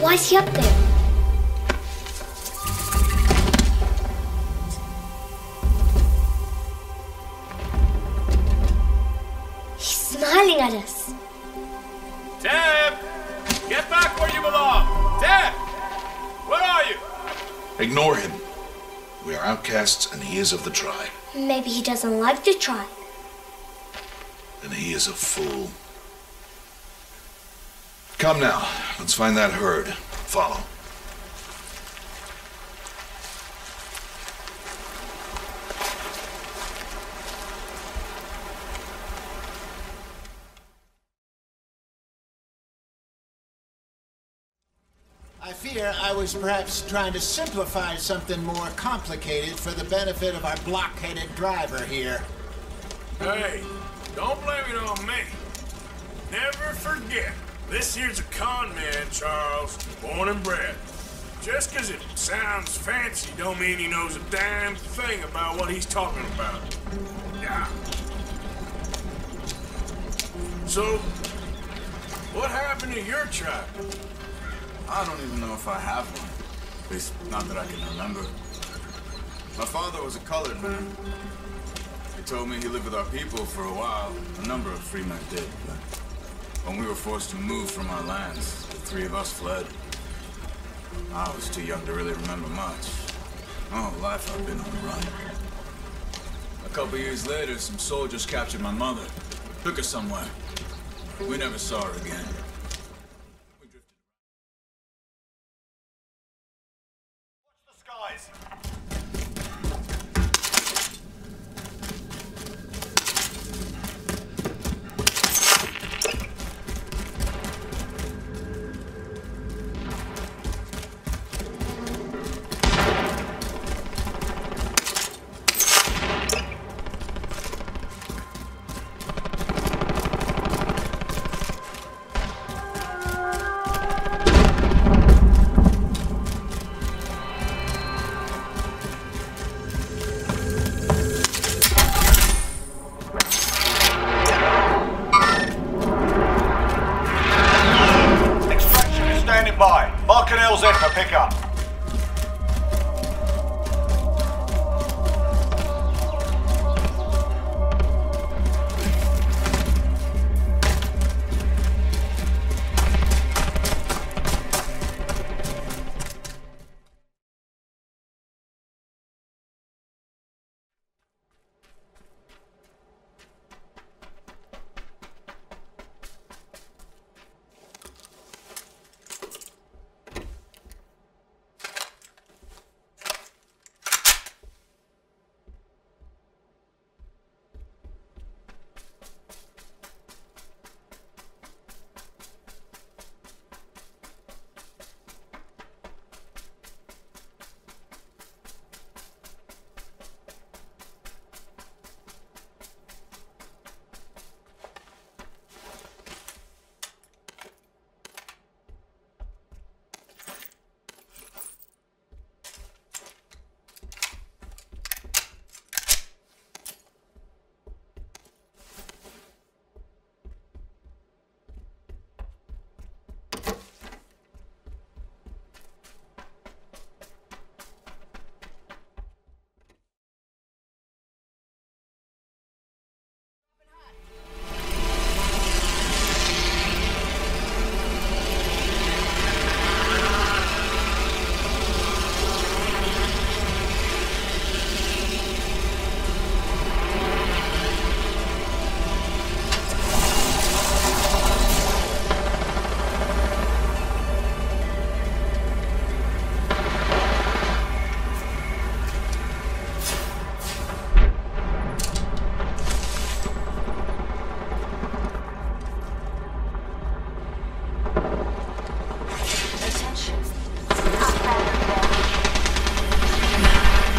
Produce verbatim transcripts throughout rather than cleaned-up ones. But why is he up there? He's smiling at us. Deb! Get back where you belong! Deb! Where are you? Ignore him. We are outcasts and he is of the tribe. Maybe he doesn't like the tribe. Then he is a fool. Come now, let's find that herd. Follow. I fear I was perhaps trying to simplify something more complicated for the benefit of our blockheaded driver here. Hey, don't blame it on me. Never forget. This here's a con man, Charles, born and bred. Just because it sounds fancy don't mean he knows a damn thing about what he's talking about. Yeah. So, what happened to your tribe? I don't even know if I have one. At least, not that I can remember. My father was a colored man. He told me he lived with our people for a while. A number of free men did, but... when we were forced to move from our lands, the three of us fled. I was too young to really remember much. My whole life I've been on the run. A couple years later, some soldiers captured my mother. Took her somewhere. We never saw her again. We drifted. Watch the skies!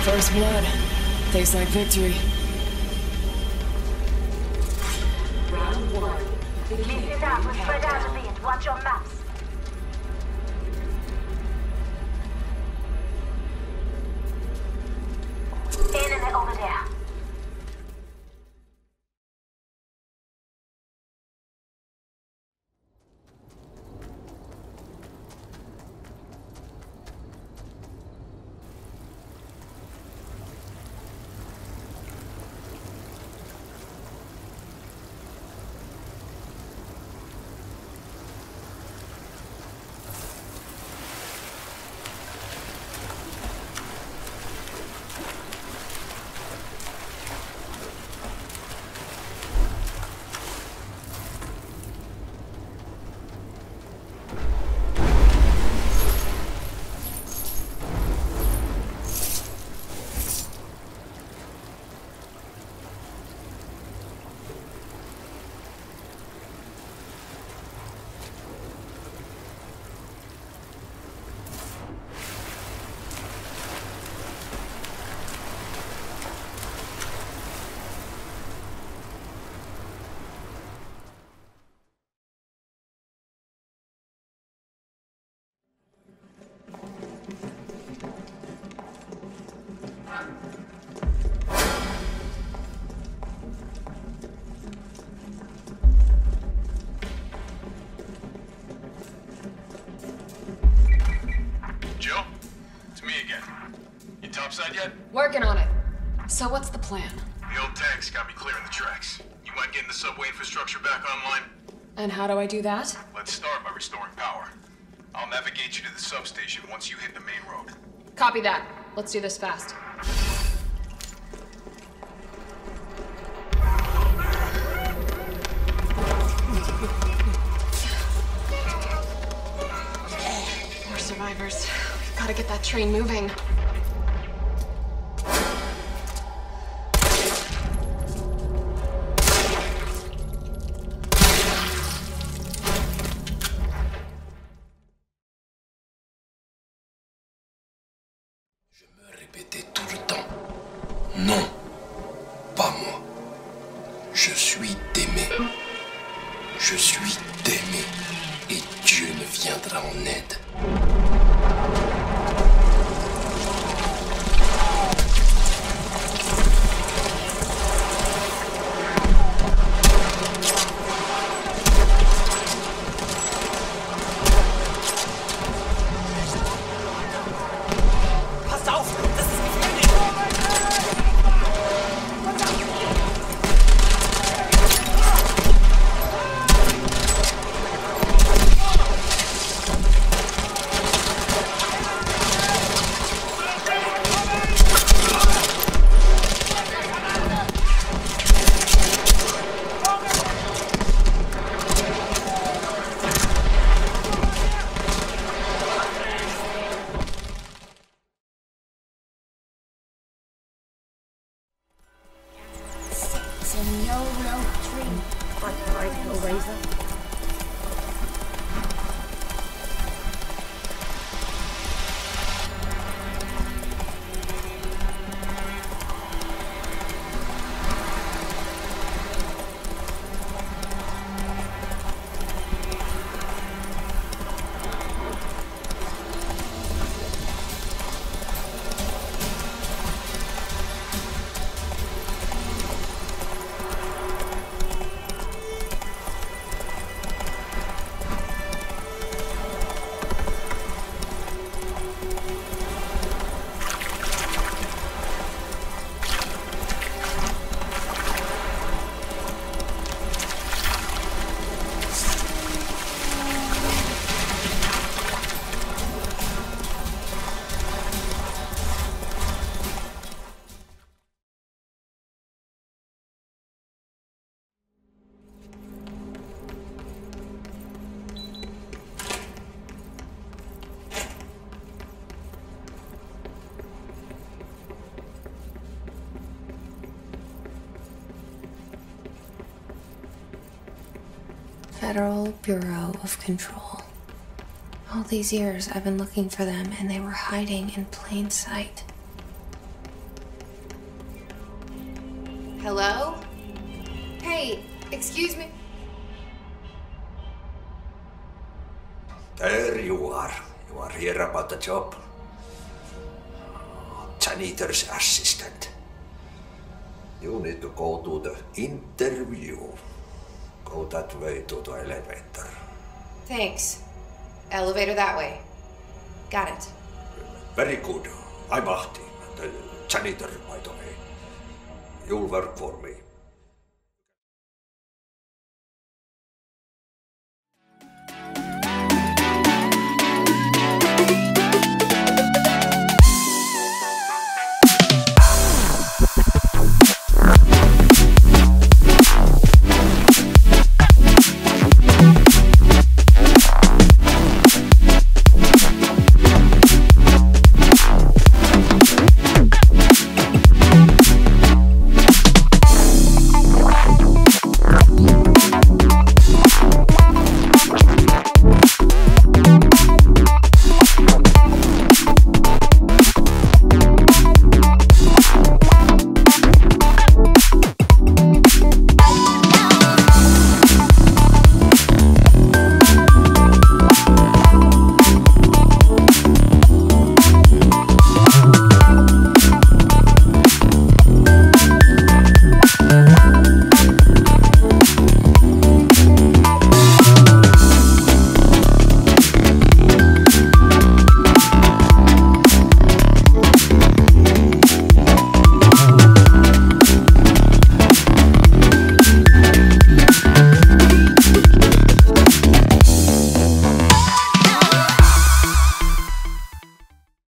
First blood. Tastes like victory. Round one. Begin. This is out. We're spread out a bit. Watch your maps. Enemy over there. Job site yet? Working on it. So what's the plan? The old tank's got me clearing the tracks. You mind getting the subway infrastructure back online? And how do I do that? Let's start by restoring power. I'll navigate you to the substation once you hit the main road. Copy that. Let's do this fast. We're survivors. We've got to get that train moving. Non, pas moi. Je suis aimé. Je suis aimé. Et Dieu ne viendra en aide. Federal Bureau of Control. All these years I've been looking for them, and they were hiding in plain sight. Hello? Hey, excuse me. There you are. You are here about the job. Janitor's assistant. You need to go to the interview. Go that way to the elevator. Thanks. Elevator that way. Got it. Very good. I'm Ahti, the janitor, by the way. You'll work for me.